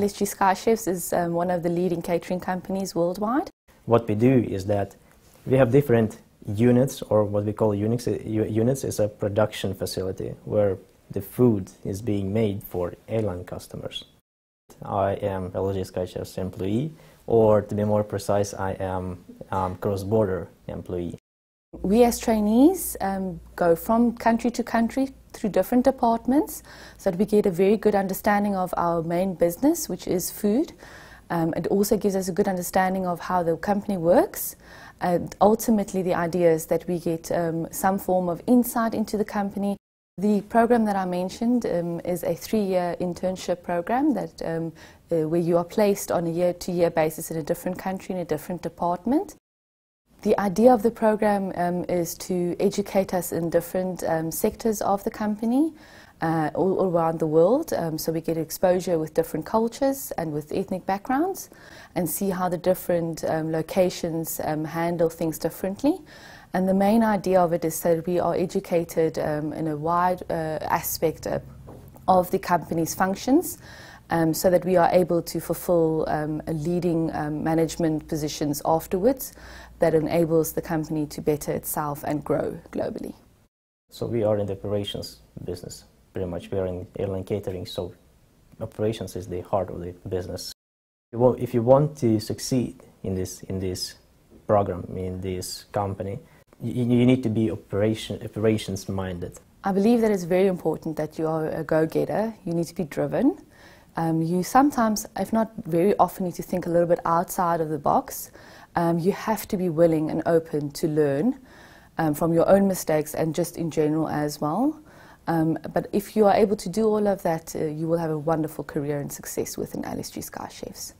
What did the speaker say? LSG Sky Chefs is one of the leading catering companies worldwide. What we do is that we have different units, or what we call units is a production facility where the food is being made for airline customers. I am LSG Sky Chefs employee, or to be more precise, I am Cross Border employee. We as trainees go from country to country through different departments so that we get a very good understanding of our main business, which is food. It also gives us a good understanding of how the company works. And ultimately the idea is that we get some form of insight into the company. The program that I mentioned is a 3-year internship program that, where you are placed on a year-to-year basis in a different country, in a different department. The idea of the program is to educate us in different sectors of the company all around the world, so we get exposure with different cultures and with ethnic backgrounds, and see how the different locations handle things differently. And the main idea of it is that we are educated in a wide aspect of the company's functions, so that we are able to fulfill leading management positions afterwards that enables the company to better itself and grow globally. So we are in the operations business, pretty much. We are in airline catering, so operations is the heart of the business. If you want to succeed in this program, in this company, you need to be operations minded. I believe that it's very important that you are a go-getter. You need to be driven. You sometimes, if not very often, need to think a little bit outside of the box. You have to be willing and open to learn from your own mistakes and just in general as well. But if you are able to do all of that, you will have a wonderful career and success within LSG Sky Chefs.